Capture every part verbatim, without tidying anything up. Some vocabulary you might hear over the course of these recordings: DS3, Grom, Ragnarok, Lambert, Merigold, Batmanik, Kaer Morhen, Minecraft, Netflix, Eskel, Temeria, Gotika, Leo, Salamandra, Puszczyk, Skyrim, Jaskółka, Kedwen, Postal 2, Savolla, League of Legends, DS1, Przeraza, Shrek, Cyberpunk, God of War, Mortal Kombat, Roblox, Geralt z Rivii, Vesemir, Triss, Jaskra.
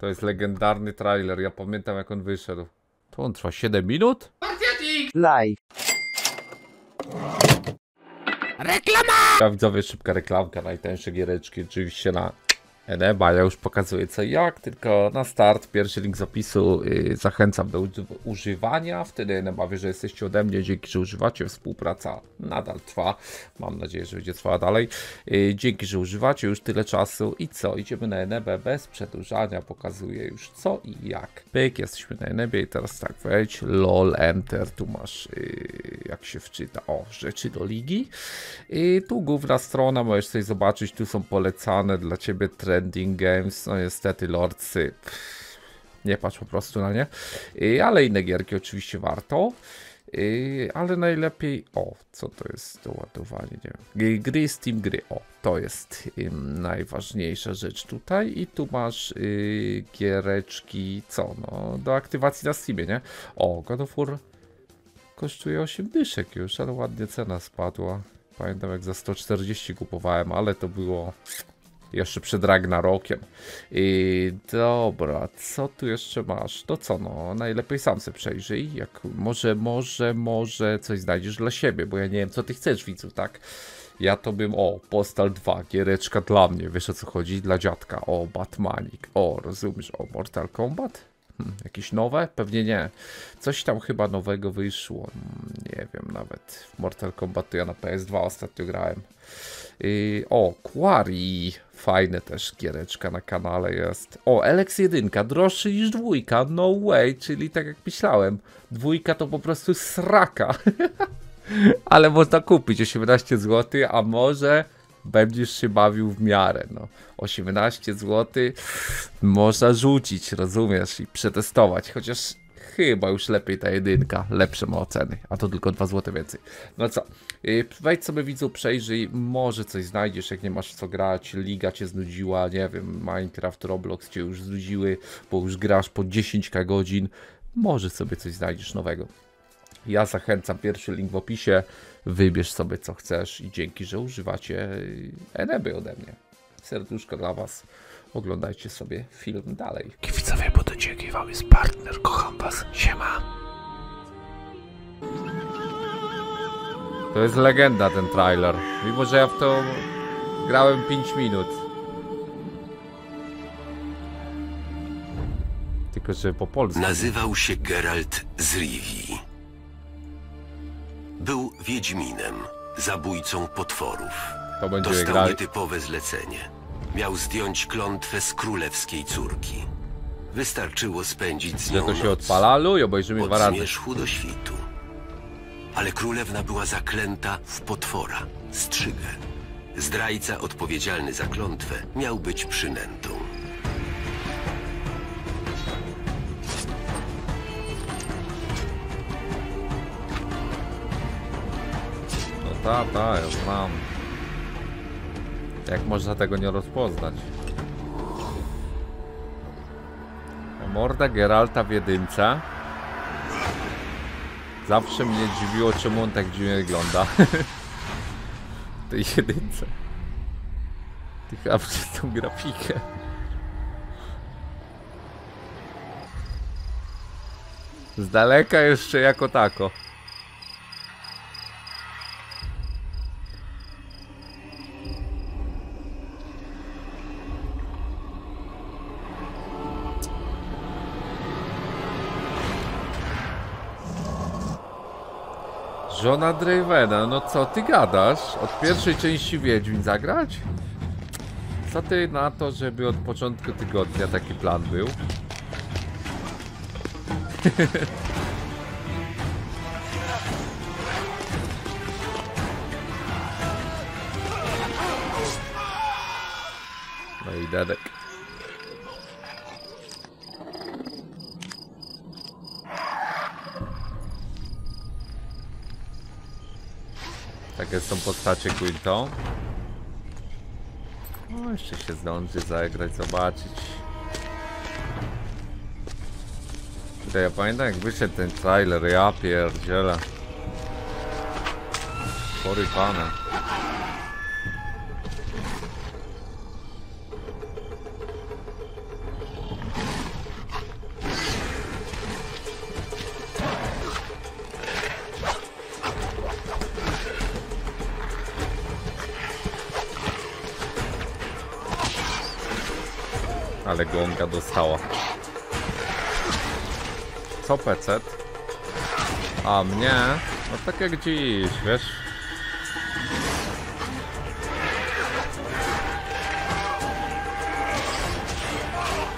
To jest legendarny trailer, ja pamiętam jak on wyszedł. To on trwa siedem minut? Laj. Reklama! Ja widzowie, szybka reklamka, najtańsze giereczki oczywiście na Eneba. Ja już pokazuję co i jak, tylko na start pierwszy link zapisu yy, zachęcam do używania. Wtedy Eneba wie, że jesteście ode mnie, dzięki, że używacie. Współpraca nadal trwa. Mam nadzieję, że będzie trwała dalej. Yy, dzięki, że używacie już tyle czasu. I co? Idziemy na Enebę bez przedłużania. Pokazuję już co i jak. Pyk, jesteśmy na Enebie i teraz tak, wejdź lol, enter. Tu masz, yy, jak się wczyta, o, rzeczy do ligi. I tu główna strona, możesz coś zobaczyć. Tu są polecane dla ciebie trendy. Ending Games, no niestety lordcy, nie patrz po prostu na nie, ale inne gierki oczywiście warto, ale najlepiej, o co to jest to ładowanie, nie wiem, gry Steam gry, o to jest najważniejsza rzecz tutaj i tu masz giereczki, co no, do aktywacji na Steamie, nie, o God of War kosztuje osiem dyszek już, ale ładnie cena spadła, pamiętam jak za sto czterdzieści kupowałem, ale to było... Jeszcze przed Ragnarokiem. I dobra, co tu jeszcze masz? To co, no najlepiej sam se przejrzyj. Jak może, może, może coś znajdziesz dla siebie, bo ja nie wiem co ty chcesz widzu, tak? Ja to bym, o, Postal dwa, giereczka dla mnie, wiesz o co chodzi? Dla dziadka, o, Batmanik, o, rozumiesz, o, Mortal Kombat? Hm, jakieś nowe? Pewnie nie. Coś tam chyba nowego wyszło, nie wiem nawet. W Mortal Kombat to ja na P S dwa ostatnio grałem. Yy, o, Quarry, fajne też giereczka na kanale jest. O, L X jeden, droższy niż dwójka, no way, czyli tak jak myślałem, dwójka to po prostu sraka. Ale można kupić osiemnaście złotych, a może będziesz się bawił w miarę, no. osiemnaście złotych można rzucić, rozumiesz, i przetestować, chociaż... Chyba już lepiej ta jedynka, lepsze ma oceny, a to tylko dwa złote więcej. No co, wejdź sobie widzu, przejrzyj, może coś znajdziesz, jak nie masz co grać, liga cię znudziła, nie wiem, Minecraft, Roblox cię już znudziły, bo już grasz po dziesięć godzin, może sobie coś znajdziesz nowego. Ja zachęcam, pierwszy link w opisie, wybierz sobie co chcesz i dzięki, że używacie Eneby ode mnie. Serduszko dla was. Oglądajcie sobie film dalej. Widzowie, bo to dzięki wam jest partner. Kocham was. Siema. To jest legenda ten trailer. Mimo, że ja w to grałem pięć minut. Tylko, że po polsku. Nazywał się Geralt z Rivii. Był wiedźminem, zabójcą potworów. To będzie Dostał grać. nietypowe zlecenie. Miał zdjąć klątwę z królewskiej córki. Wystarczyło spędzić z nią noc. To się odpalalu i obejrzymy dwa razy. Od zmierzchu do świtu. Ale królewna była zaklęta w potwora, strzygę. Zdrajca odpowiedzialny za klątwę miał być przynętą. No ta, ta, już mam. Jak można tego nie rozpoznać? Morda Geralta w jedynce. Zawsze mnie dziwiło, czemu on tak dziwnie wygląda. W tej jedynce. Tylko przez tą grafikę. Z daleka jeszcze jako tako. Żona Dravena, no co ty gadasz? Od pierwszej części Wiedźmin zagrać? Co ty na to, żeby od początku tygodnia taki plan był? No i dedek. Jakie są postacie Quinto? No, jeszcze się zdąży zagrać, zobaczyć. Tutaj ja pamiętam jak wyszedł ten trailer, ja pierdzielę. Sorry pana. ale gonga dostała. Co pecet? A mnie? No tak jak dziś, wiesz?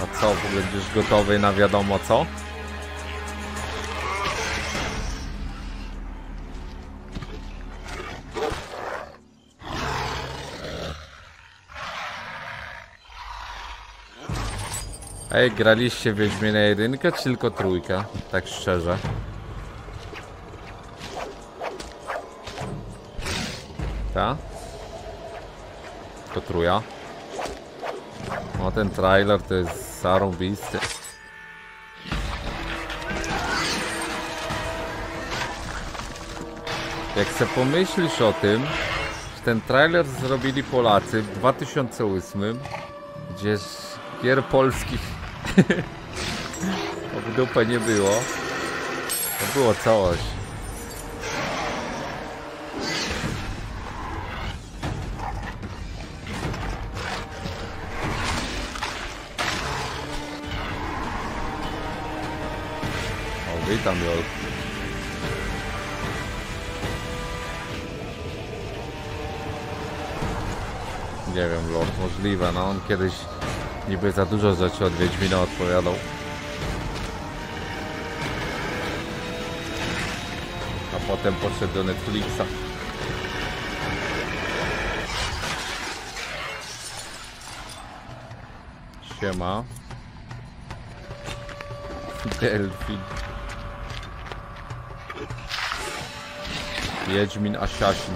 A co, będziesz gotowy na wiadomo co? Ej, graliście w Wiedźmina jedynkę, czy tylko trójkę? Tak szczerze. Ta? To trója. No ten trailer to jest zarąbisty. Jak se pomyślisz o tym, że ten trailer zrobili Polacy w dwa tysiące ósmym, gdzie gier polskich w dupę nie było. To było coś. O, witam, Jol. Nie wiem, Lord, możliwe, no on kiedyś niby za dużo rzeczy od Wiedźmina odpowiadał. A potem poszedł do Netflixa. Siema. Delphi. Wiedźmin Assassin.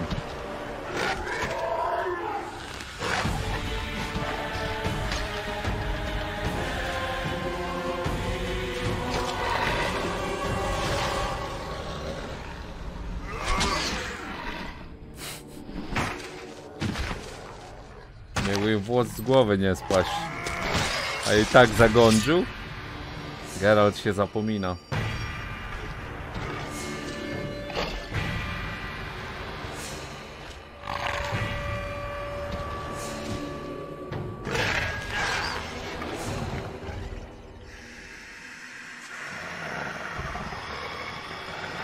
Włos z głowy nie spaść. A i tak zagądził? Geralt się zapomina.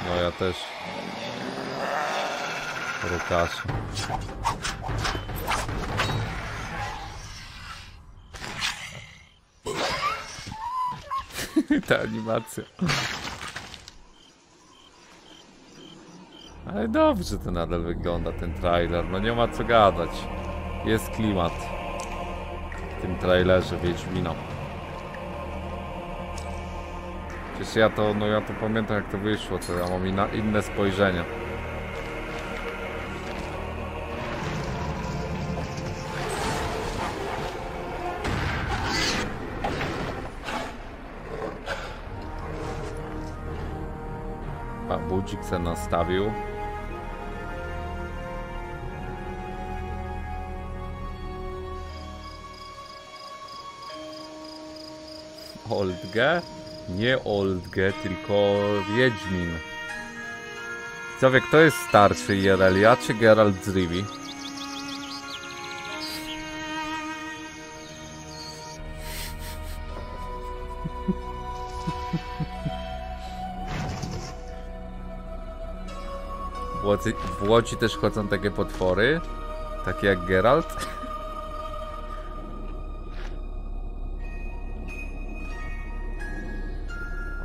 No ja też. Rukasz. Ta animacja. Ale dobrze to nadal wygląda, ten trailer. No nie ma co gadać. Jest klimat w tym trailerze Wiedźmina. Przecież ja to, no ja to pamiętam jak to wyszło, to ja mam inna, inne spojrzenie. Budzik se nastawił. Oldge? Nie Oldge, tylko Wiedźmin. Co wie, kto jest starszy, Jerel, ja czy Geralt z Rivii? W Łodzi też chodzą takie potwory, takie jak Geralt.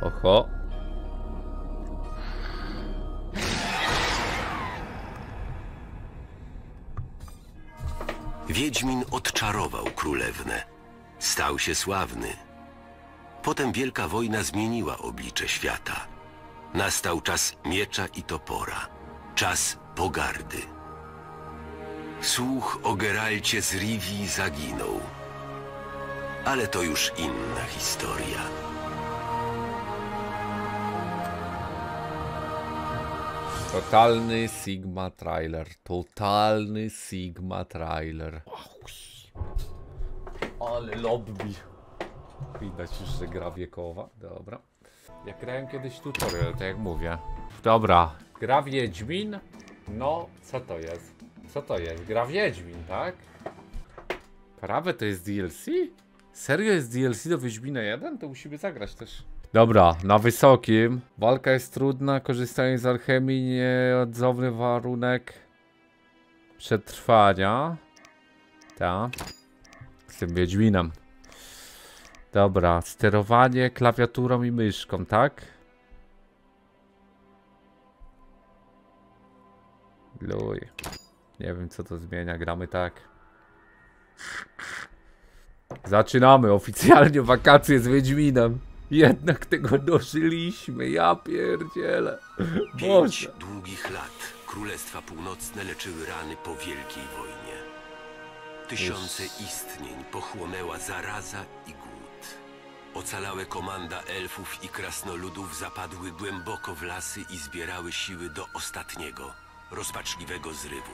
Oho. Wiedźmin odczarował królewnę. Stał się sławny. Potem wielka wojna zmieniła oblicze świata. Nastał czas miecza i topora. Czas pogardy. Słuch o Geralcie z Rivii zaginął. Ale to już inna historia. Totalny Sigma trailer. Totalny Sigma trailer. Ale lobby. Widać już, że gra wiekowa. Dobra. Ja grałem kiedyś tutorial, tak jak mówię. Dobra. Gra Wiedźmin? No, co to jest? Co to jest? Gra Wiedźmin, tak? Prawie to jest D L C? Serio jest D L C do Wiedźmina jeden? To musimy zagrać też. Dobra, na wysokim. Walka jest trudna, korzystanie z alchemii, nieodzowny warunek przetrwania. Ta. Z tym Wiedźminem. Dobra, sterowanie klawiaturą i myszką, tak? Luj. Nie wiem, co to zmienia, gramy tak. Zaczynamy oficjalnie wakacje z Wiedźminem. Jednak tego dożyliśmy, ja pierdzielę. Pięć długich lat Królestwa Północne leczyły rany po Wielkiej Wojnie. Tysiące istnień pochłonęła zaraza i głód. Ocalałe komanda elfów i krasnoludów zapadły głęboko w lasy i zbierały siły do ostatniego, rozpaczliwego zrywu.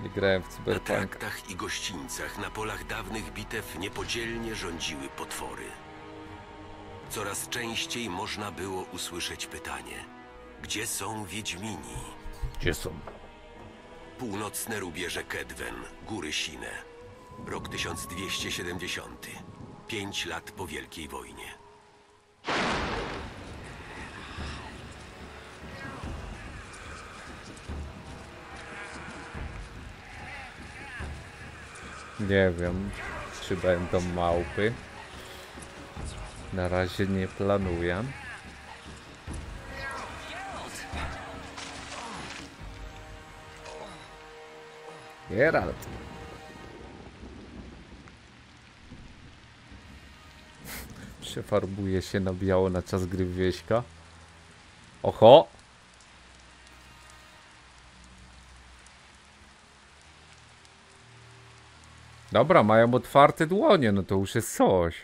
Nie grałem w cyberpunk. Na traktach i gościńcach, na polach dawnych bitew niepodzielnie rządziły potwory. Coraz częściej można było usłyszeć pytanie: gdzie są Wiedźmini? Gdzie są? Północne rubieże Kedwen, góry Sine. Rok tysiąc dwieście siedemdziesiąty. Pięć lat po Wielkiej Wojnie. Nie wiem, czy będą małpy. Na razie nie planuję. Geralt. Przefarbuje się na biało na czas gry w Wieśka. Oho! Dobra, mają otwarte dłonie, no to już jest coś.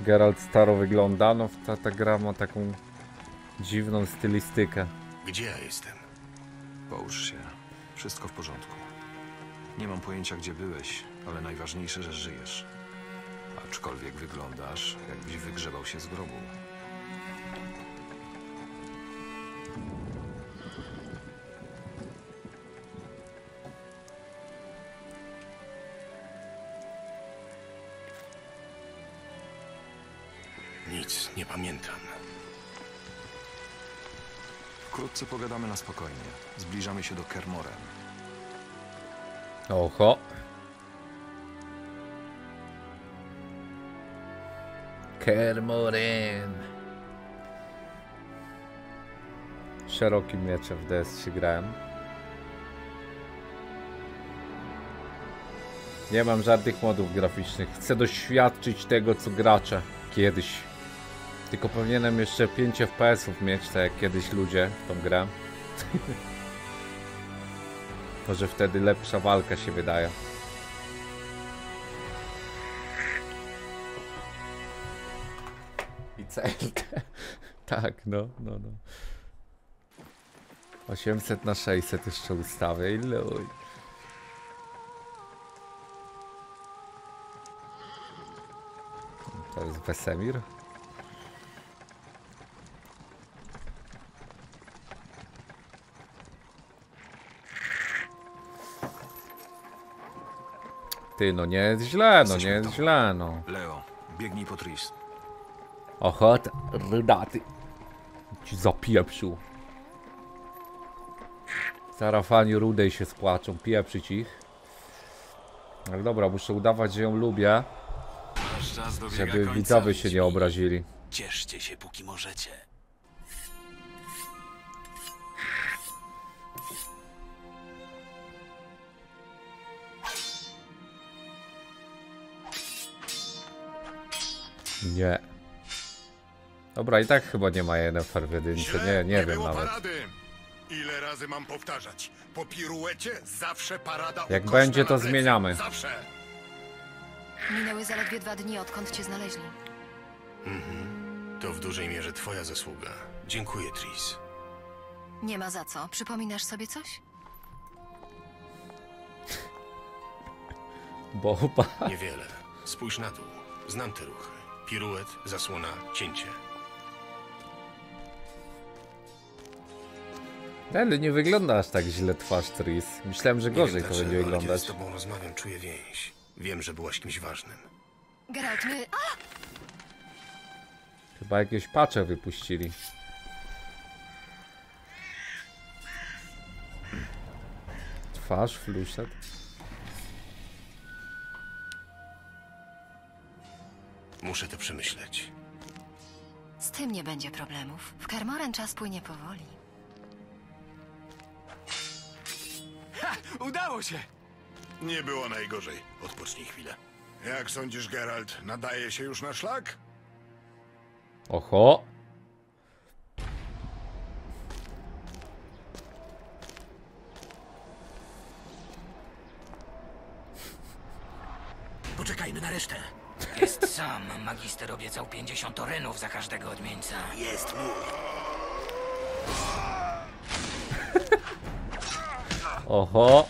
Geralt staro wygląda, no ta, ta gra ma taką dziwną stylistykę. Gdzie ja jestem? Połóż się. Wszystko w porządku. Nie mam pojęcia, gdzie byłeś, ale najważniejsze, że żyjesz. Aczkolwiek wyglądasz, jakbyś wygrzebał się z grobu. Nic nie pamiętam. Wkrótce pogadamy na spokojnie. Zbliżamy się do Kaer Morhen. Oho. Kaer Morhen. Szerokim mieczem w D S trzy grałem. Nie mam żadnych modów graficznych. Chcę doświadczyć tego, co gracze kiedyś. Tylko powinienem jeszcze pięć F P S ów mieć, tak jak kiedyś ludzie w tą grę. Może wtedy lepsza walka się wydaje. I C L T. Tak, no, no, no. osiemset na sześćset jeszcze ustawię. Ile? To jest Vesemir. Ty, no nie jest źle, no nie jest źle, no. Leo, biegnij po Triss. Ochot, rydaty. Ci zapieprzył. Zarafani rudej się spłaczą, pieprzyć ich. Ale dobra, muszę udawać, że ją lubię. Żeby widzowie się nie obrazili. Cieszcie się, póki możecie. Nie. Dobra, i tak chyba nie ma Yennefer w jedynce. Nie, nie wiem nawet. Ile razy mam powtarzać? Po piruecie zawsze parada. Jak będzie, to zmieniamy. Zawsze. Minęły zaledwie dwa dni, odkąd cię znaleźli. Mhm. To w dużej mierze twoja zasługa. Dziękuję, Triss. Nie ma za co. Przypominasz sobie coś? Boba. Niewiele. Spójrz na dół. Znam te ruchy. Piruet, zasłona, cięcie. Ale nie wygląda aż tak źle twarz Triss. Myślałem, że gorzej to będzie wyglądać. Kiedy z tobą rozmawiam, czuję więź. Wiem, że byłaś kimś ważnym. Geralt, my... Chyba jakieś patche wypuścili. Twarz, fluszek. Muszę to przemyśleć. Z tym nie będzie problemów. W Kaer Morhen czas płynie powoli. Ha! Udało się! Nie było najgorzej. Odpocznij chwilę. Jak sądzisz, Geralt, nadaje się już na szlak? Oho! Poczekajmy na resztę. Jest sam. Magister obiecał pięćdziesiąt orenów za każdego odmieńca. Jest mój. Oho.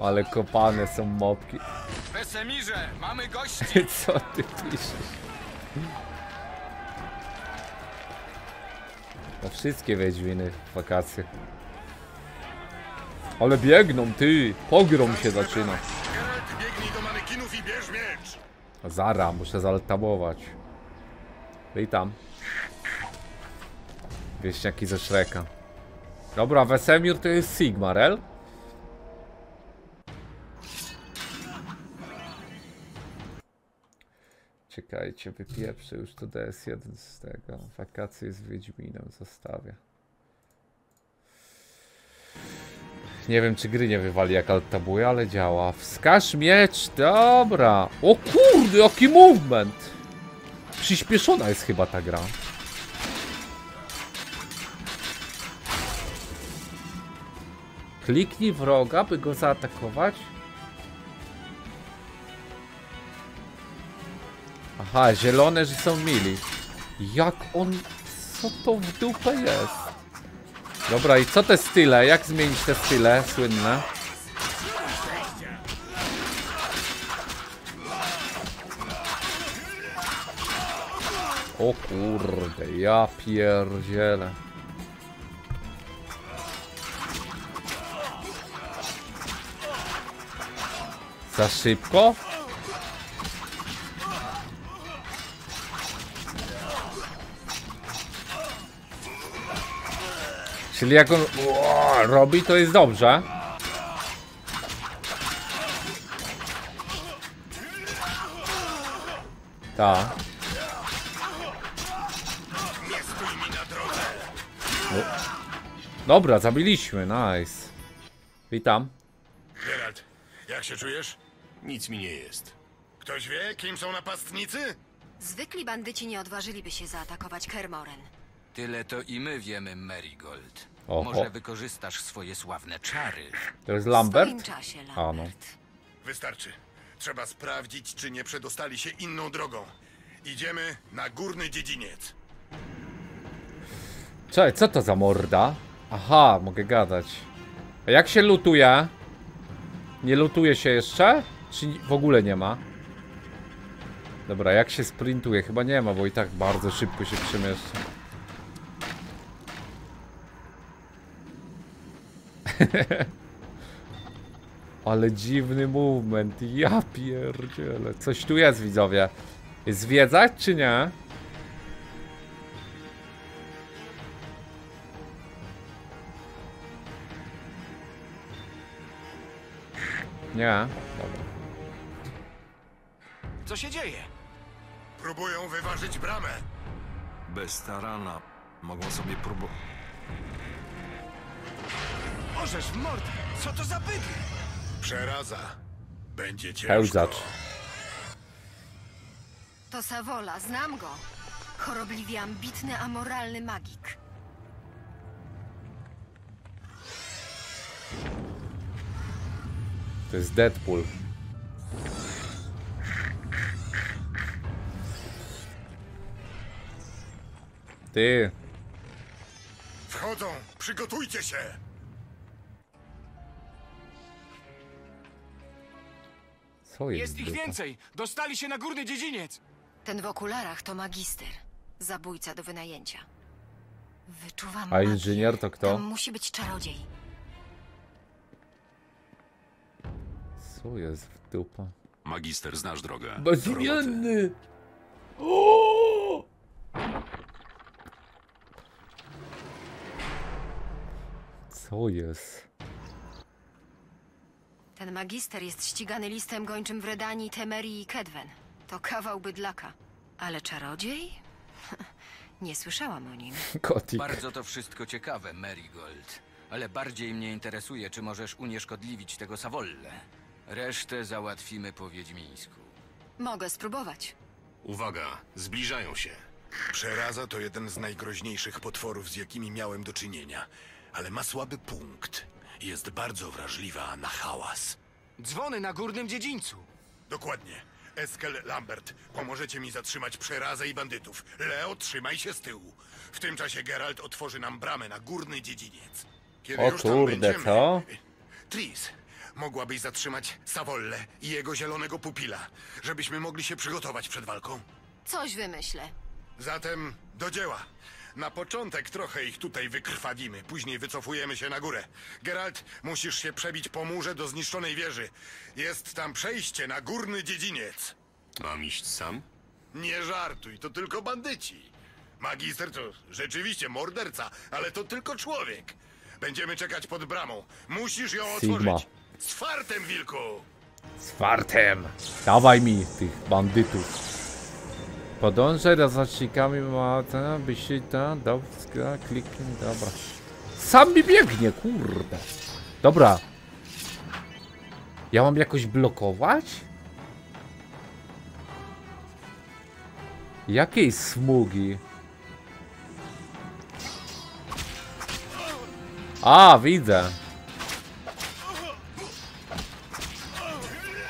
Ale kopane są mopki. Vesemirze, mamy gości. Co ty piszesz? To wszystkie Wiedźminy w wakacje. Ale biegną, ty. Pogrom się zaczyna. Zara, muszę zaltabować. Witam. Wieśniaki ze Shreka. Dobra, Vesemir to jest Sigmarel. Czekajcie, wypieprzę już to D S jeden z tego. Wakacje z Wiedźminem zostawię. Nie wiem, czy gry nie wywali jak altabuje, ale działa. Wskaż miecz, dobra. O kurde, jaki movement. Przyspieszona jest chyba ta gra. Kliknij wroga, by go zaatakować. Aha, zielone, że są mili. Jak on... Co to w dupę jest? Dobra, i co te style? Jak zmienić te style słynne? O kurde, ja pierdzielę. Za szybko? Czyli jak on o, robi, to jest dobrze. Tak. Dobra, zabiliśmy, nice. Witam. Geralt, jak się czujesz? Nic mi nie jest. Ktoś wie, kim są napastnicy? Zwykli bandyci nie odważyliby się zaatakować Kaer Morhen. Tyle to i my wiemy, Merigold. Oho. Może wykorzystasz swoje sławne czary. To jest Lambert? W swoim czasie, Lambert. A, no. Wystarczy. Trzeba sprawdzić, czy nie przedostali się inną drogą. Idziemy na górny dziedziniec. Cześć, co to za morda? Aha, mogę gadać. A jak się lutuje? Nie lutuje się jeszcze? Czy w ogóle nie ma? Dobra, jak się sprintuje? Chyba nie ma, bo i tak bardzo szybko się przemieszcza. Ale dziwny movement, ja pierdzielę. Coś tu jest, widzowie. Zwiedzać czy nie? Nie, dobra. Co się dzieje? Próbują wyważyć bramę. Bez tarana mogą sobie próbować. Możesz w mordę! Co to za bydle? Przeraza. Będzie ciężko. Hełzacz. To Savolla, znam go. Chorobliwie ambitny, amoralny magik. To jest Deadpool. Ty. Wchodzą! Przygotujcie się! Jest ich więcej! Dostali się na górny dziedziniec! Ten w okularach to magister. Zabójca do wynajęcia. Wyczuwam. A inżynier to kto? Tam musi być czarodziej. Co jest w dupa? Magister, znasz drogę. Bezimienny! O! Co jest? Ten magister jest ścigany listem gończym w Redanii, Temerii i Kedwen. To kawał bydlaka. Ale czarodziej? Nie słyszałam o nim. Kotik. Bardzo to wszystko ciekawe, Merigold. Ale bardziej mnie interesuje, czy możesz unieszkodliwić tego Savollę. Resztę załatwimy po wiedźmińsku. Mogę spróbować. Uwaga, zbliżają się. Przeraza to jeden z najgroźniejszych potworów, z jakimi miałem do czynienia. Ale ma słaby punkt. Jest bardzo wrażliwa na hałas. Dzwony na górnym dziedzińcu. Dokładnie. Eskel, Lambert, pomożecie mi zatrzymać Przerazę i bandytów. Leo, trzymaj się z tyłu. W tym czasie Geralt otworzy nam bramę na górny dziedziniec. Kiedy o już tam kurde, będziemy... co? Triss, mogłabyś zatrzymać Savollę i jego zielonego pupila, żebyśmy mogli się przygotować przed walką? Coś wymyślę. Zatem do dzieła. Na początek trochę ich tutaj wykrwawimy, później wycofujemy się na górę. Geralt, musisz się przebić po murze do zniszczonej wieży. Jest tam przejście na górny dziedziniec. Mam iść sam? Nie żartuj, to tylko bandyci. Magister to rzeczywiście morderca, ale to tylko człowiek. Będziemy czekać pod bramą. Musisz ją otworzyć. Z fartem, wilku! Z fartem! Dawaj mi tych bandytów. Podążaj za znacznikami, ma ta, by się ta, dał, kliknij, dobra. Sam mi biegnie, kurde. Dobra. Ja mam jakoś blokować? Jakiej smugi? A, widzę.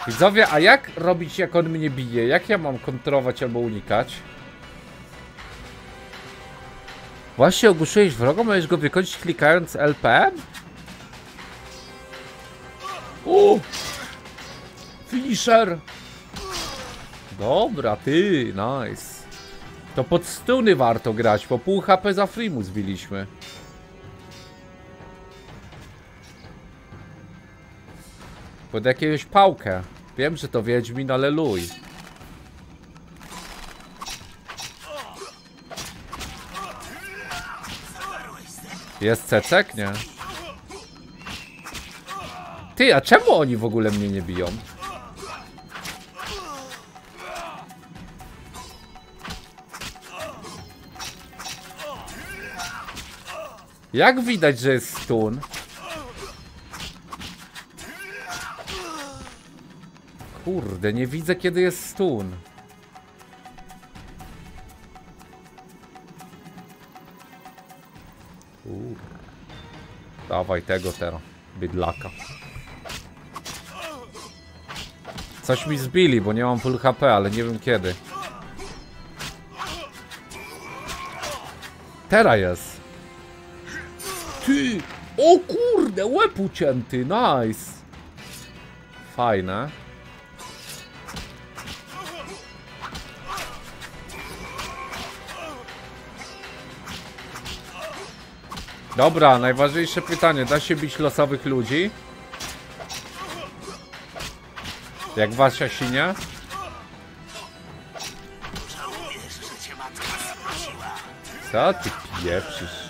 Widzowie, a jak robić, jak on mnie bije? Jak ja mam kontrować albo unikać? Właśnie ogłuszyłeś wroga, możesz go wykończyć klikając L P M? Uuu! Finisher! Dobra, ty, nice. To pod stuny warto grać, po pół H P za freemu zbiliśmy. Pod jakiegoś pałkę. Wiem, że to Wiedźmin, ale luj. Jest cecek? Nie. Ty, a czemu oni w ogóle mnie nie biją? Jak widać, że jest stun? Kurde, nie widzę, kiedy jest stun. Uuu. Dawaj tego teraz, bydlaka. Coś mi zbili, bo nie mam full H P, ale nie wiem kiedy. Teraz jest. Ty! O kurde, łeb ucięty, nice. Fajne. Dobra, najważniejsze pytanie, da się bić losowych ludzi? Jak wasza sinia? Co ty pieprzysz?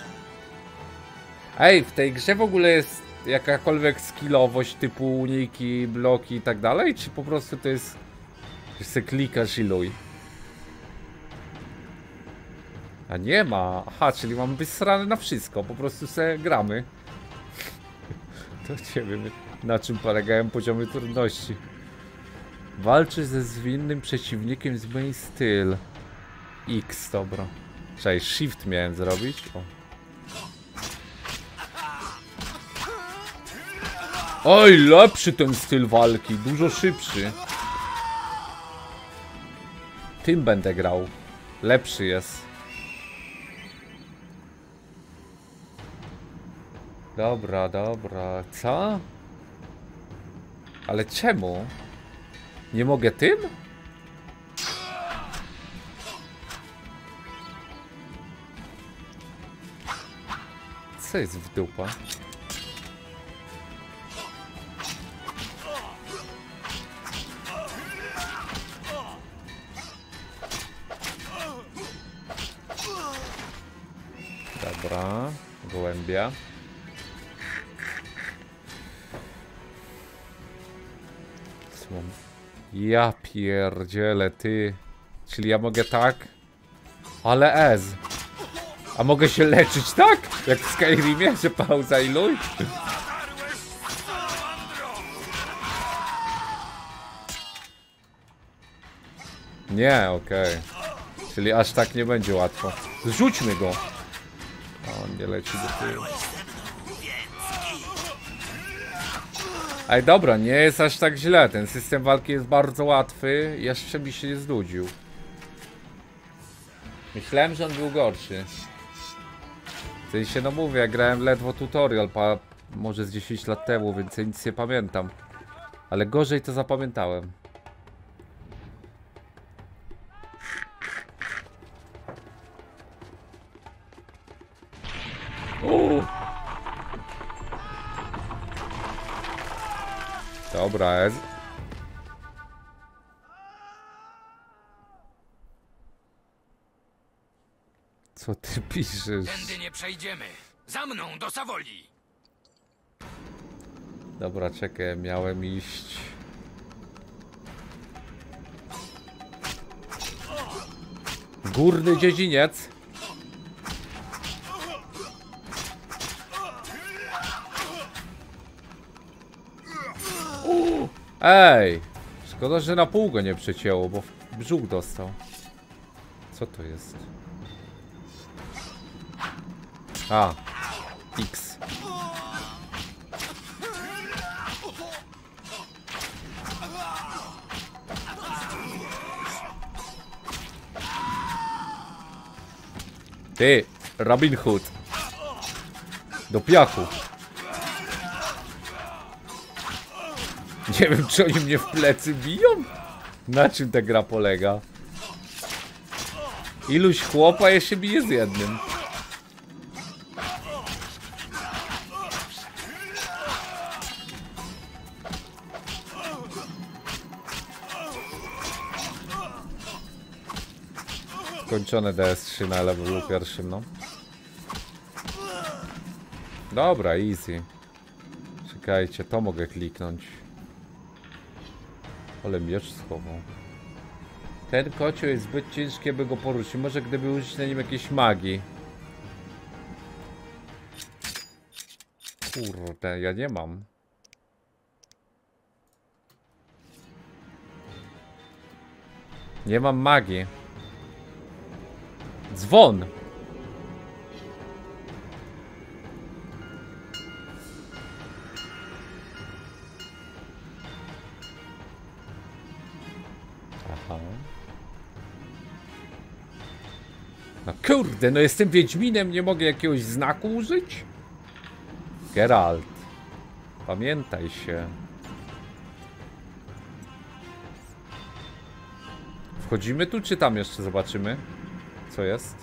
Ej, w tej grze w ogóle jest jakakolwiek skillowość typu uniki, bloki i tak dalej? Czy po prostu to jest... że se klikasz i luj? A nie ma. Aha, czyli mam być srany na wszystko. Po prostu se gramy. To nie wiem, na czym polegają poziomy trudności. Walczy ze zwinnym przeciwnikiem, zmień styl. X, dobra. Czekaj, shift miałem zrobić. O. Oj, lepszy ten styl walki. Dużo szybszy. Tym będę grał. Lepszy jest. Dobra, dobra, co? Ale czemu? Nie mogę tym? Co jest w dupa? Dobra, gołębia. Co mam? Ja pierdzielę, ty. Czyli ja mogę tak? Ale ez. A mogę się leczyć, tak? Jak w Skyrimie, że pauza i luj. Nie, okej. Okay. Czyli aż tak nie będzie łatwo. Zrzućmy go. A on nie leci do tyłu. Ej, dobra, nie jest aż tak źle. Ten system walki jest bardzo łatwy. Jeszcze mi się nie znudził. Myślałem, że on był gorszy. W sensie, no mówię, ja grałem ledwo tutorial, pa, może z dziesięć lat temu, więc nic nie pamiętam. Ale gorzej to zapamiętałem. Uuu. Dobra, jest. Co ty piszesz? Tędy nie przejdziemy. Za mną do Savolli. Dobra, czekaj, miałem iść. Górny dziedziniec. Uuu. Ej! Szkoda, że na pół go nie przecięło, bo w brzuch dostał. Co to jest? A, X. Ty, Robin Hood. Do piachu. Nie wiem, czy oni mnie w plecy biją? Na czym ta gra polega? Iluś chłopa jeszcze bije z jednym. Skończone D S trzy na levelu pierwszym, no. Dobra, easy. Czekajcie, to mogę kliknąć. Ale miecz schował. Ten kocioł jest zbyt ciężki, by go poruszyć. Może gdyby użyć na nim jakiejś magii. Kurde, ja nie mam. Nie mam magii. Dzwon! Aha. No kurde, no jestem Wiedźminem, nie mogę jakiegoś znaku użyć? Geralt, pamiętaj się. Wchodzimy tu, czy tam jeszcze zobaczymy? Co jest?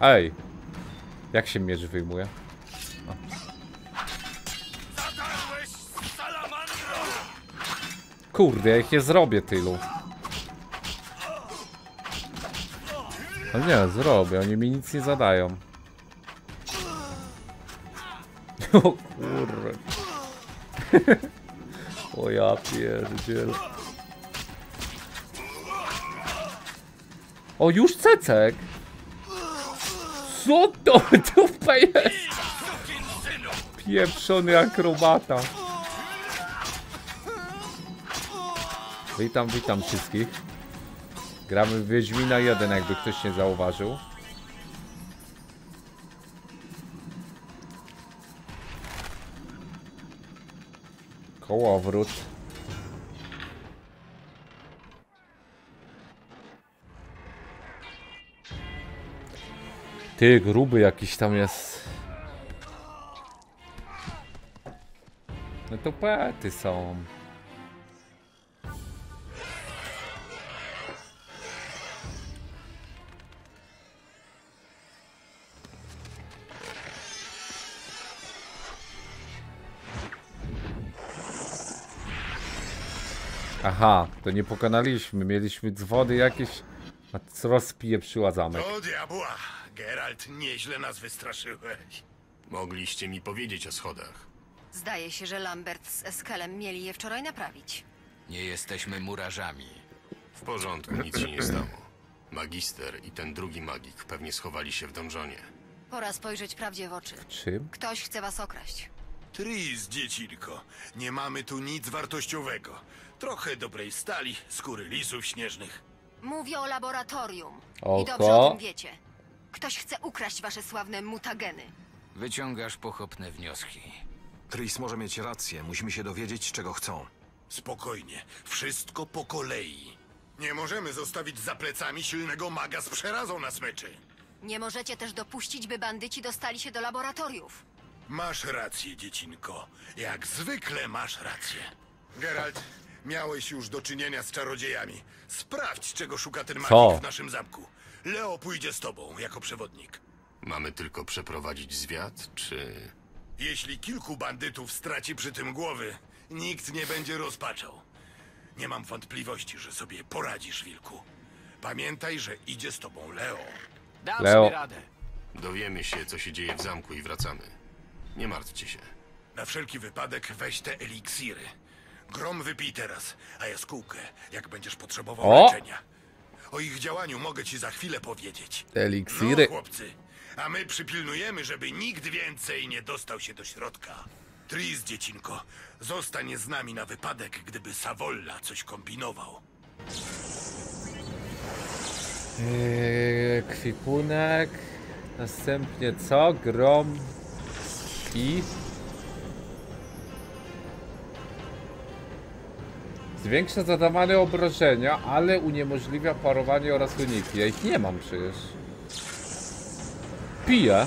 Ej! Jak się miecz wyjmuje? Zatarłeś z salamandrą! Kurde, ja ich nie zrobię tylu. No nie, zrobię, oni mi nic nie zadają. O kurde. O ja pierdziel. O, już cecek. Co to dupa jest? Pieprzony akrobata. Witam, witam wszystkich. Gramy w Wiedźmina jeden, jakby ktoś nie zauważył. Kołowrót. Ty, gruby jakiś tam jest. No to pety są. Aha, to nie pokonaliśmy. Mieliśmy dzwony jakieś. A co rozpieprzyła zamek? O diabła! Geralt, nieźle nas wystraszyłeś. Mogliście mi powiedzieć o schodach. Zdaje się, że Lambert z Eskelem mieli je wczoraj naprawić. Nie jesteśmy murarzami. W porządku, nic się nie stało. Magister i ten drugi magik pewnie schowali się w donżonie. Pora spojrzeć prawdzie w oczy. Czym? Ktoś chce was okraść. Triss, dziecinko. Nie mamy tu nic wartościowego. Trochę dobrej stali, skóry lisów śnieżnych. Mówię o laboratorium. Oko. I dobrze o tym wiecie. Ktoś chce ukraść wasze sławne mutageny. Wyciągasz pochopne wnioski. Triss może mieć rację. Musimy się dowiedzieć, czego chcą. Spokojnie. Wszystko po kolei. Nie możemy zostawić za plecami silnego maga z przerazą na smyczy. Nie możecie też dopuścić, by bandyci dostali się do laboratoriów. Masz rację, dziecinko. Jak zwykle masz rację. Geralt, miałeś już do czynienia z czarodziejami. Sprawdź, czego szuka ten magik w naszym zamku. Leo pójdzie z tobą jako przewodnik. Mamy tylko przeprowadzić zwiad, czy... Jeśli kilku bandytów straci przy tym głowy, nikt nie będzie rozpaczał. Nie mam wątpliwości, że sobie poradzisz, wilku. Pamiętaj, że idzie z tobą Leo. Dam Leo. sobie radę. Dowiemy się, co się dzieje w zamku i wracamy. Nie martwcie się. Na wszelki wypadek weź te eliksiry. Grom wypij teraz, a jaskółkę, jak będziesz potrzebował o. leczenia. O ich działaniu mogę ci za chwilę powiedzieć. Eliksiry. No, chłopcy, a my przypilnujemy, żeby nikt więcej nie dostał się do środka. Triss, dziecinko, zostań z nami na wypadek, gdyby Savolla coś kombinował. Eee, kwipunek. Następnie co? Grom i... Zwiększa zadawane obrażenia, ale uniemożliwia parowanie oraz uniki. Ja ich nie mam przecież. Piję.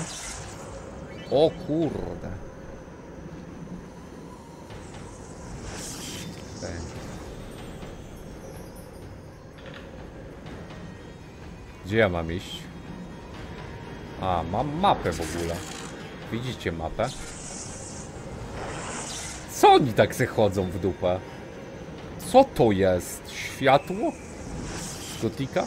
O kurde. Gdzie ja mam iść? A, mam mapę w ogóle. Widzicie mapę? Co oni tak se chodzą w dupę? Co to jest? Światło? Gotika?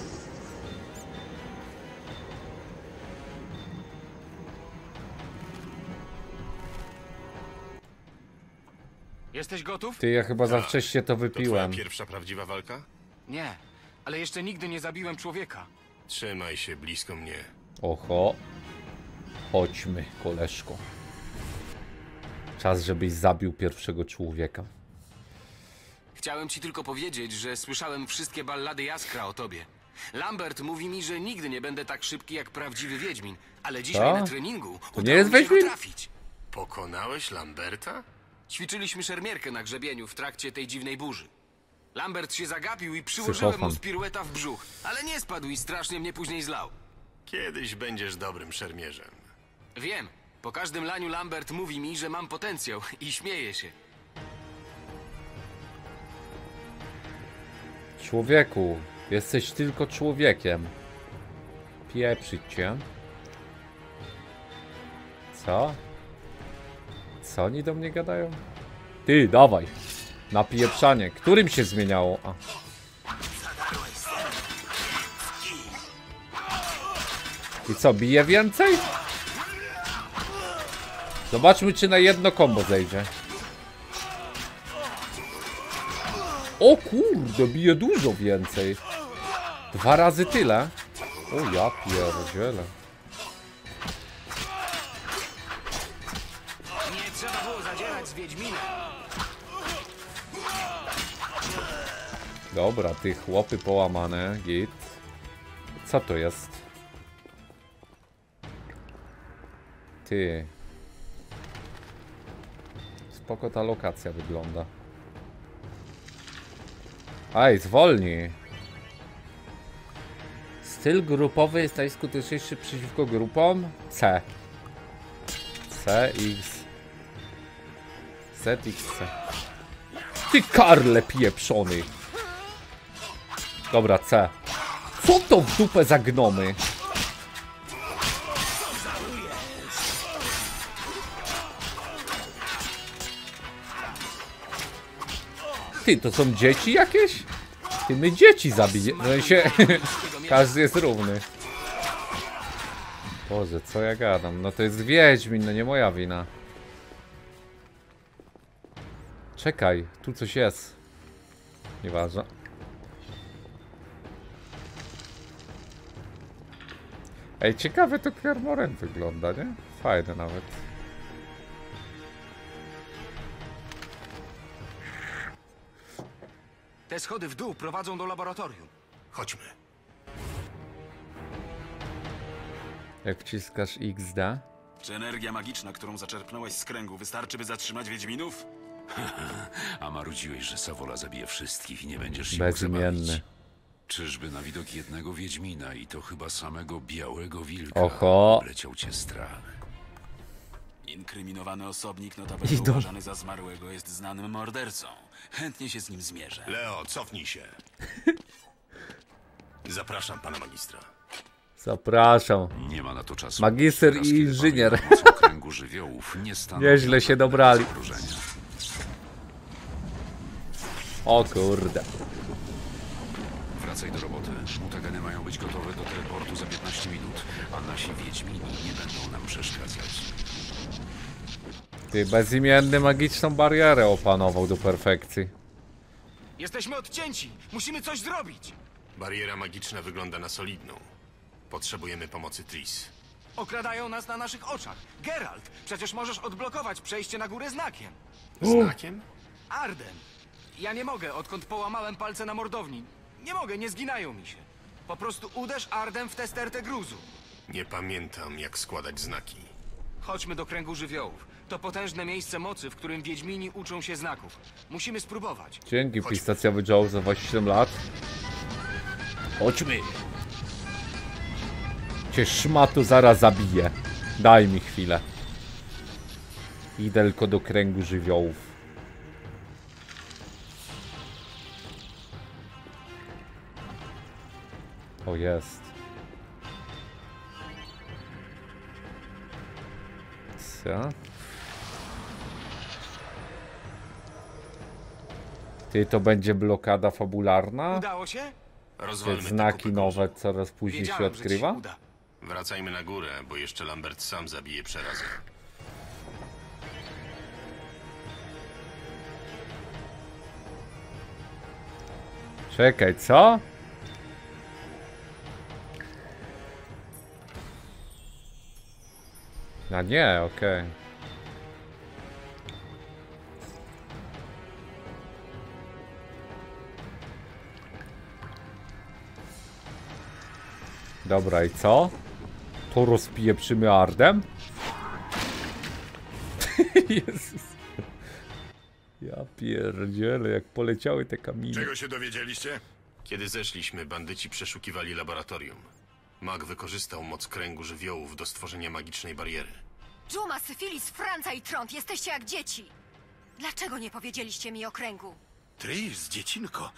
Jesteś gotów? Ty, ja chyba za wcześnie to wypiłem. To pierwsza prawdziwa walka? Nie, ale jeszcze nigdy nie zabiłem człowieka. Trzymaj się blisko mnie. Oho. Chodźmy, koleżko. Czas, żebyś zabił pierwszego człowieka. Chciałem ci tylko powiedzieć, że słyszałem wszystkie ballady Jaskra o tobie. Lambert mówi mi, że nigdy nie będę tak szybki jak prawdziwy Wiedźmin, ale dzisiaj Co? na treningu to udało nie jest mi się go trafić. Pokonałeś Lamberta? Ćwiczyliśmy szermierkę na grzebieniu w trakcie tej dziwnej burzy. Lambert się zagapił i przyłożyłem mu z pirueta w brzuch, ale nie spadł i strasznie mnie później zlał. Kiedyś będziesz dobrym szermierzem. Wiem. Po każdym laniu Lambert mówi mi, że mam potencjał i śmieje się. Człowieku, jesteś tylko człowiekiem. Pieprzyć cię. Co? Co oni do mnie gadają? Ty, dawaj. Napieprzanie. Którym się zmieniało? A. I co, bije więcej? Zobaczmy, czy na jedno kombo zejdzie. O kurde, bije dużo więcej. Dwa razy tyle. O ja pierdzielę. Nie trzeba było zadzierać z Wiedźmina. Dobra, ty chłopy połamane, git. Co to jest? Ty. Spoko ta lokacja wygląda. Aj, zwolnij. Styl grupowy jest najskuteczniejszy przeciwko grupom C. C, X. Z, X, C. Ty karle pieprzony. Dobra, C. Co to w dupę za gnomy? Ty, to są dzieci jakieś? Ty, my dzieci zabijemy. No i się... Każdy jest równy. Boże, co ja gadam? No to jest Wiedźmin, no nie moja wina. Czekaj, tu coś jest. Nieważne. Ej, ciekawe to Kaer Morhen wygląda, nie? Fajne nawet. Te schody w dół prowadzą do laboratorium. Chodźmy. Jak wciskasz X, da? Czy energia magiczna, którą zaczerpnąłeś z kręgu, wystarczy, by zatrzymać Wiedźminów? A marudziłeś, że Savolla zabije wszystkich i nie będziesz się bezimienny. Czyżby na widok jednego Wiedźmina, i to chyba samego Białego Wilka, oho, leciał cię strach. Inkryminowany osobnik, notabene uważany za zmarłego, jest znanym mordercą. Chętnie się z nim zmierzę. Leo, cofnij się. Zapraszam pana magistra. Zapraszam. Nie ma na to czasu. Magister i inżynier. Kręgu żywiołów nie stanowi. Nieźle się dobrali. O kurde. Wracaj do roboty. Mutageny mają być gotowe do teleportu za piętnaście minut, a nasi Wiedźmini nie będą nam przeszkadzać. Ty, bezimienny magiczną barierę opanował do perfekcji. Jesteśmy odcięci! Musimy coś zrobić! Bariera magiczna wygląda na solidną. Potrzebujemy pomocy Triss. Okradają nas na naszych oczach. Geralt, przecież możesz odblokować przejście na górę znakiem. Znakiem? Arden. Ja nie mogę, odkąd połamałem palce na mordowni. Nie mogę, nie zginają mi się. Po prostu uderz Arden w tę stertę gruzu. Nie pamiętam, jak składać znaki. Chodźmy do kręgu żywiołów. To potężne miejsce mocy, w którym Wiedźmini uczą się znaków. Musimy spróbować. Dzięki, pistacjowy Joe, za siedem lat. Chodźmy. Cię szmatu zaraz zabiję. Daj mi chwilę. Idę tylko do kręgu żywiołów. O, jest. Co? Ty, to będzie blokada fabularna? Udało się? Te znaki nowe coraz później się odkrywa? Wracajmy na górę, bo jeszcze Lambert sam zabije Przerazę. Czekaj, co? A nie, okej. Okay. Dobra, i co? To rozpieprzymy Ardem? Jezus. Ja pierdzielę, jak poleciały te kamienie. Czego się dowiedzieliście? Kiedy zeszliśmy, bandyci przeszukiwali laboratorium. Mag wykorzystał moc kręgu żywiołów do stworzenia magicznej bariery. Dżuma, syfilis, franca i trąd, jesteście jak dzieci. Dlaczego nie powiedzieliście mi o kręgu? Triss, dziecinko.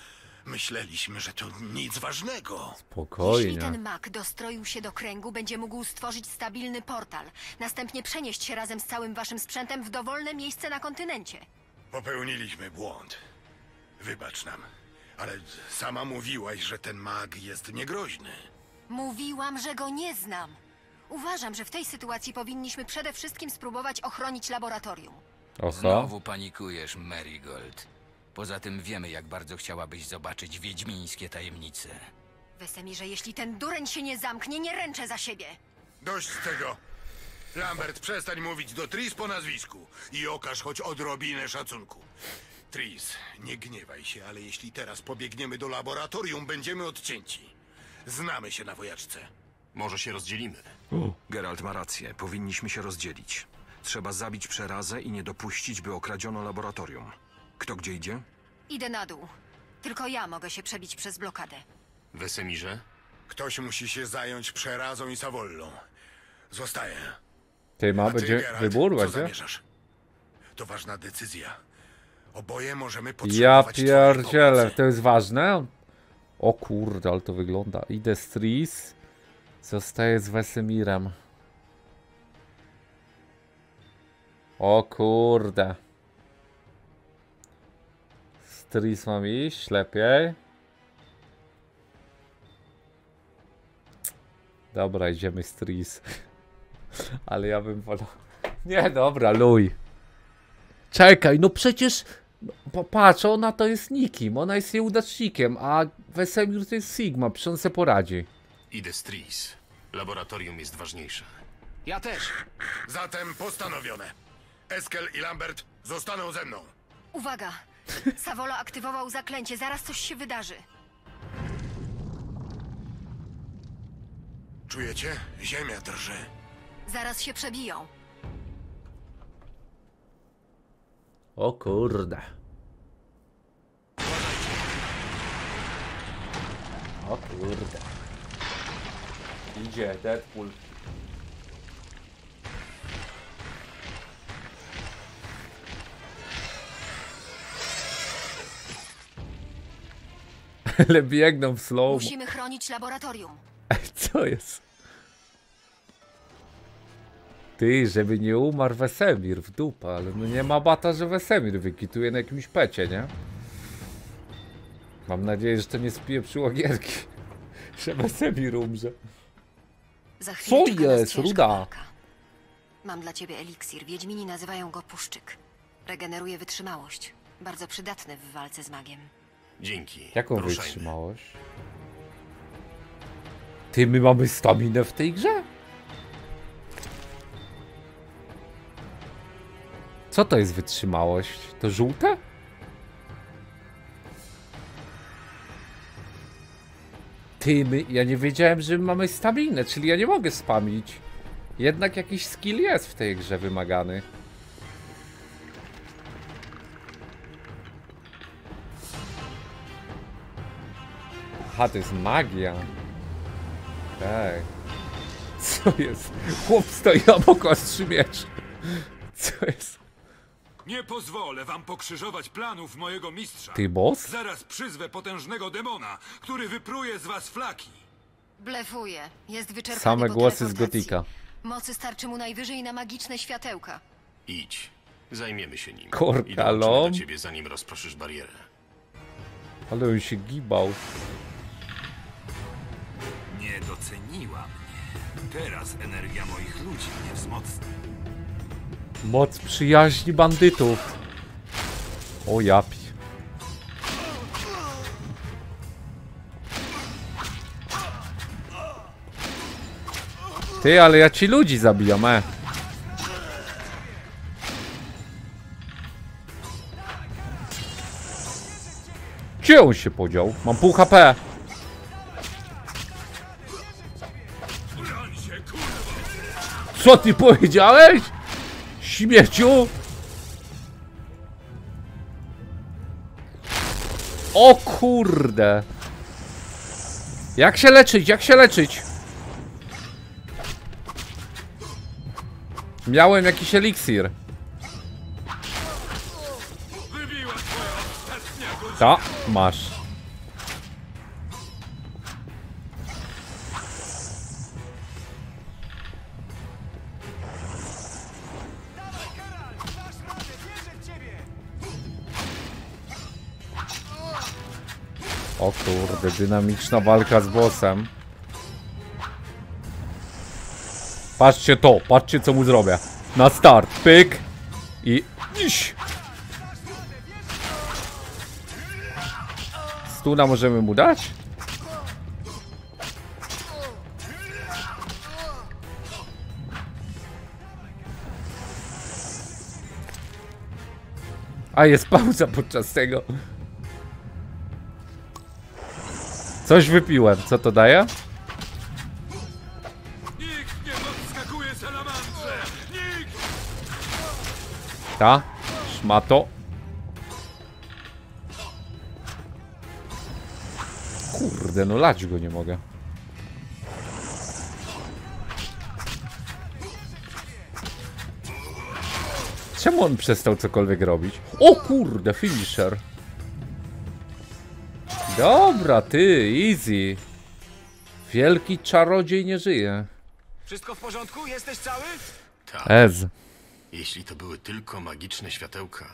Myśleliśmy, że to nic ważnego. Spokojnie. Jeśli ten mag dostroił się do kręgu, będzie mógł stworzyć stabilny portal. Następnie przenieść się razem z całym waszym sprzętem w dowolne miejsce na kontynencie. Popełniliśmy błąd. Wybacz nam, ale sama mówiłaś, że ten mag jest niegroźny. Mówiłam, że go nie znam. Uważam, że w tej sytuacji powinniśmy przede wszystkim spróbować ochronić laboratorium. Oho. Znowu panikujesz, Merigold. Poza tym wiemy, jak bardzo chciałabyś zobaczyć wiedźmińskie tajemnice. Vesemirze, jeśli ten dureń się nie zamknie, nie ręczę za siebie. Dość tego. Lambert, przestań mówić do Triss po nazwisku i okaż choć odrobinę szacunku. Triss, nie gniewaj się, ale jeśli teraz pobiegniemy do laboratorium, będziemy odcięci. Znamy się na wojaczce. Może się rozdzielimy. Uh. Geralt ma rację. Powinniśmy się rozdzielić. Trzeba zabić Przerazę i nie dopuścić, by okradziono laboratorium. Kto gdzie idzie? Idę na dół. Tylko ja mogę się przebić przez blokadę. Vesemirze? Ktoś musi się zająć Przerazą i Savollą. Zostaję. Ty, ma będzie wybór, będzie? To ważna decyzja. Oboje możemy potrzebować. Ja pierdzielę, to jest ważne? O kurde, ale to wygląda. Idę z Triss. Zostaję z Vesemirem. O kurde. Triss mam iść, lepiej. Dobra, idziemy z Triss. Ale ja bym wolał... Nie, dobra, luj. Czekaj, no przecież... Popatrz, ona to jest nikim, ona jest jej udacznikiem, a Vesemir to jest Sigma, przecież on se poradzi. Idę z Triss. Laboratorium jest ważniejsze. Ja też. Zatem postanowione. Eskel i Lambert zostaną ze mną. Uwaga! Savolla aktywował zaklęcie, zaraz coś się wydarzy. Czujecie? Ziemia drży. Zaraz się przebiją. O kurde. O kurde. Idzie Deadpool. Ale biegną w slow. Musimy chronić laboratorium. Co jest? Ty, żeby nie umarł Vesemir w dupa, ale no nie ma bata, że Vesemir wykituje na jakimś pecie, nie? Mam nadzieję, że to nie spieprzyło gierki. Że Vesemir umrze. Za chwilę czeka nas ciężka walka. Mam dla ciebie eliksir. Wiedźmini nazywają go Puszczyk. Regeneruje wytrzymałość. Bardzo przydatny w walce z magiem. Dzięki. Jaką wytrzymałość? Ty, my mamy staminę w tej grze? Co to jest wytrzymałość? To żółte? Ty, my, ja nie wiedziałem, że my mamy staminę, czyli ja nie mogę spamić. Jednak jakiś skill jest w tej grze wymagany. Aha, to jest magia. Tak. Co jest? Chłop stoi obok ostrzy miecz. Co jest? Nie pozwolę wam pokrzyżować planów mojego mistrza. Ty boss? Zaraz przyzwę potężnego demona, który wypruje z was flaki. Blefuje. Jest wyczerpany. Same głosy z Gotika. Mocy starczy mu najwyżej na magiczne światełka. Idź. Zajmiemy się nim. Korka, do ciebie, zanim rozproszysz barierę. Ale on się gibał. Nie doceniła mnie. Teraz energia moich ludzi mnie wzmocni. Moc przyjaźni bandytów. O japi. Ty, ale ja ci ludzi zabijam, e. Gdzie on się podział? Mam pół H P. Co ty powiedziałeś? Śmieciu! O kurde! Jak się leczyć? Jak się leczyć? Miałem jakiś eliksir. Ta, masz. O kurde, dynamiczna walka z bossem. Patrzcie to, patrzcie co mu zrobię. Na start, pyk i iść. Stuna możemy mu dać? A jest pauza podczas tego. Coś wypiłem, co to daje? Nikt nie podskakuje salamandrze! Nikt! Ta, szmato. Kurde, no lać go nie mogę. Czemu on przestał cokolwiek robić? O kurde, finisher. Dobra, ty, easy. Wielki czarodziej nie żyje. Wszystko w porządku? Jesteś cały? Tak. Ez. Jeśli to były tylko magiczne światełka,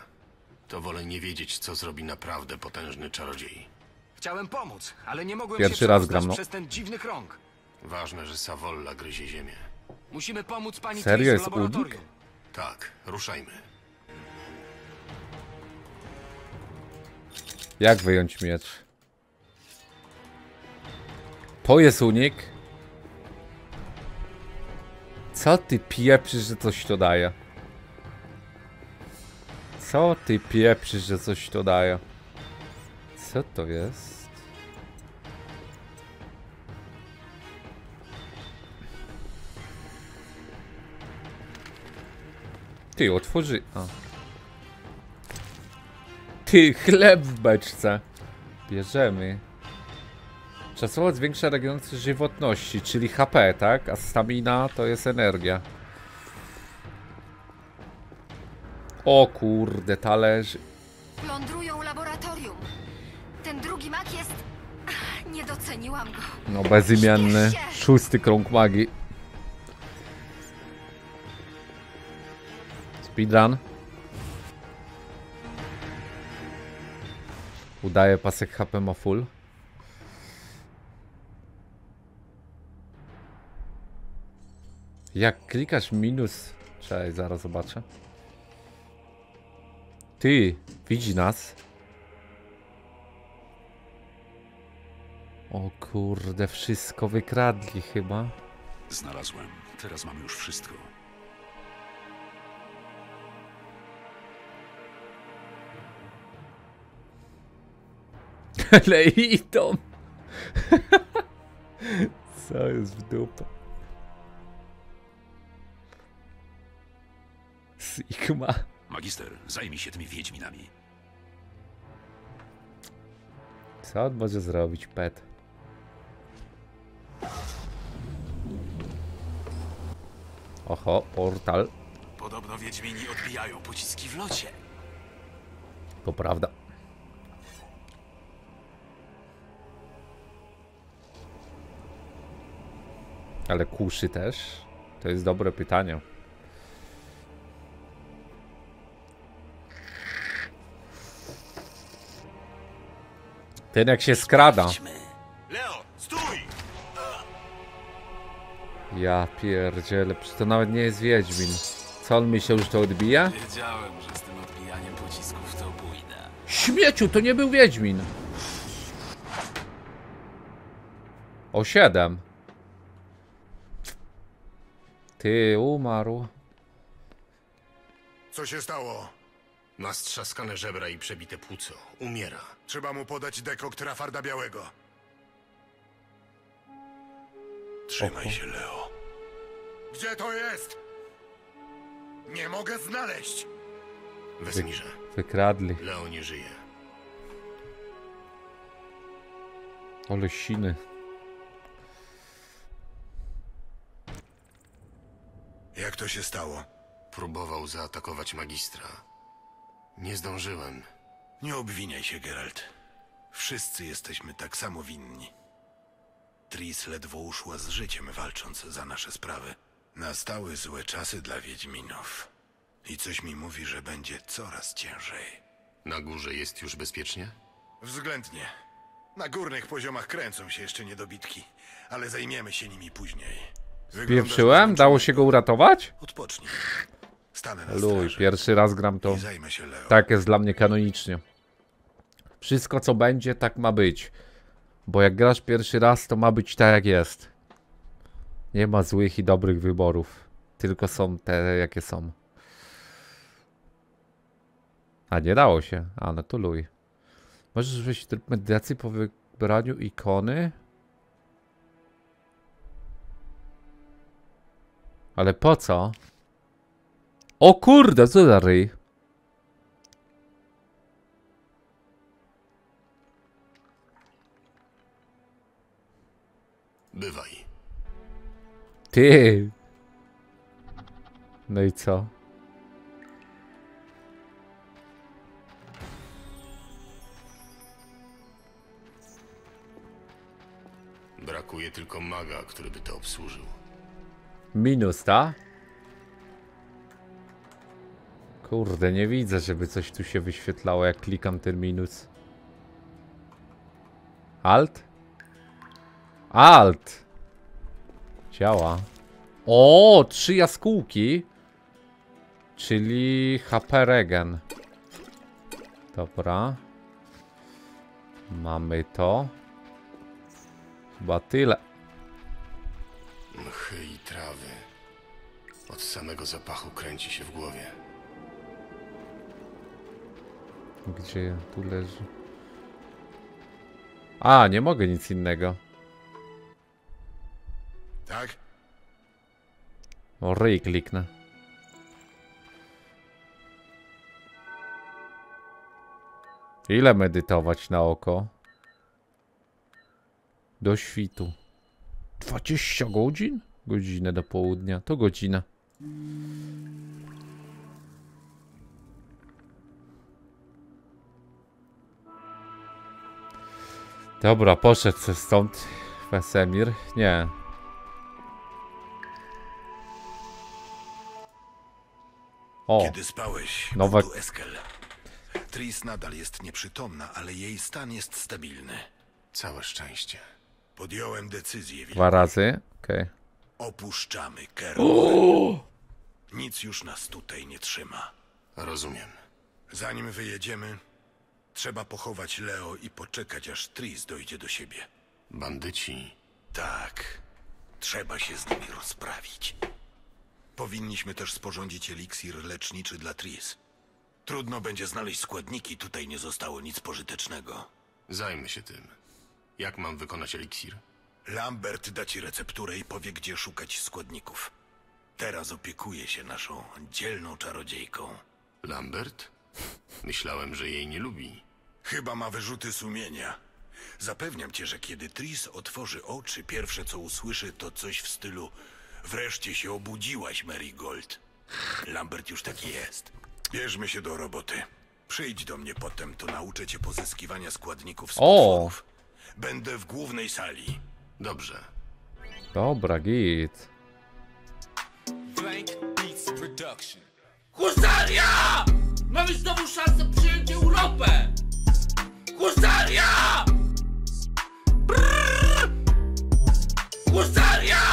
to wolę nie wiedzieć, co zrobi naprawdę potężny czarodziej. Chciałem pomóc, ale nie mogłem Pierwszy się raz gram, no. przez ten dziwny krąg. Ważne, że Savolla gryzie ziemię. Musimy pomóc pani Triss w laboratorium. Tak, ruszajmy. Jak wyjąć miecz? To jest unik. Co ty pieprzysz, że coś to daje? Co ty pieprzysz, że coś to daje? Co to jest? Ty, otworzy... A. Ty, chleb w beczce. Bierzemy. Czasowo zwiększa regenerację żywotności, czyli H P, tak? A stamina to jest energia. O kurde, talerz. Plądrują laboratorium. Ten drugi mag jest... Ach, nie doceniłam go. No bezimienny. Szósty krąg magii. Speedrun. Udaje, pasek H P ma full. Jak klikasz minus... Czekaj, zaraz zobaczę. Ty, widzi nas. O kurde, wszystko wykradli chyba. Znalazłem, teraz mamy już wszystko. Ale idą. Co jest w dupę? Sigma. Magister, zajmij się tymi wiedźminami. Co on może zrobić, pet? Oho, portal. Podobno wiedźmini odbijają pociski w locie. To prawda. Ale kuszy też? To jest dobre pytanie. Ten jak się skrada. Leo, stój! Ja pierdzielę, przecież to nawet nie jest wiedźmin. Co on myślał, że to odbija? Wiedziałem, że z tym odbijaniem pocisków to pójdę. Śmieciu, to nie był wiedźmin. O siedem. Ty, umarł. Co się stało? Ma strzaskane żebra i przebite płuco. Umiera. Trzeba mu podać dekokt Rafarda Białego. Trzymaj się, Leo. Gdzie to jest? Nie mogę znaleźć. Wesemirze. Wykradli. Leo nie żyje. Ale siny. Jak to się stało? Próbował zaatakować magistra. Nie zdążyłem. Nie obwiniaj się, Geralt. Wszyscy jesteśmy tak samo winni. Triss ledwo uszła z życiem, walcząc za nasze sprawy. Nastały złe czasy dla wiedźminów. I coś mi mówi, że będzie coraz ciężej. Na górze jest już bezpiecznie? Względnie. Na górnych poziomach kręcą się jeszcze niedobitki, ale zajmiemy się nimi później. Spieprzyłem? Dało się go uratować? Odpocznij. Luj, pierwszy raz gram to. Tak jest dla mnie kanonicznie. Wszystko co będzie, tak ma być. Bo jak grasz pierwszy raz, to ma być tak jak jest. Nie ma złych i dobrych wyborów. Tylko są te jakie są. A nie dało się. A no to luj. Możesz wejść w tryb medytacji po wybraniu ikony. Ale po co? O kurde, co za ryj? Bywaj. Ty. No i co? Brakuje tylko maga, który by to obsłużył. Minus, ta? Kurde, nie widzę, żeby coś tu się wyświetlało, jak klikam ten minus. Alt? Alt! Działa. O, trzy jaskółki. Czyli H P regen. Dobra. Mamy to. Chyba tyle. Mchy i trawy. Od samego zapachu kręci się w głowie. Gdzie tu leży? A, nie mogę nic innego. Tak? O, ryj kliknę. Ile medytować na oko? Do świtu. dwadzieścia godzin? Godzinę do południa. To godzina. Dobra, poszedł se stąd Vesemir. Nie. O. Kiedy spałeś? Nowe... Był Eskel. Triss nadal jest nieprzytomna, ale jej stan jest stabilny. Całe szczęście. Podjąłem decyzję. Dwa razy? Okej. Okay. Opuszczamy Kaer Morhen. Nic już nas tutaj nie trzyma. Rozumiem. Zanim wyjedziemy, trzeba pochować Leo i poczekać, aż Triss dojdzie do siebie. Bandyci? Tak. Trzeba się z nimi rozprawić. Powinniśmy też sporządzić eliksir leczniczy dla Triss. Trudno będzie znaleźć składniki, tutaj nie zostało nic pożytecznego. Zajmę się tym. Jak mam wykonać eliksir? Lambert da ci recepturę i powie, gdzie szukać składników. Teraz opiekuje się naszą dzielną czarodziejką. Lambert? Myślałem, że jej nie lubi. Chyba ma wyrzuty sumienia. Zapewniam cię, że kiedy Triss otworzy oczy, pierwsze co usłyszy to coś w stylu: wreszcie się obudziłaś, Merigold. Lambert już taki jest. Bierzmy się do roboty. Przyjdź do mnie potem, to nauczę cię pozyskiwania składników z potworów. Będę w głównej sali. Dobrze. Dobra, git. Husaria! Mamy znowu szansę przyjąć Europę! Husaria! Husaria!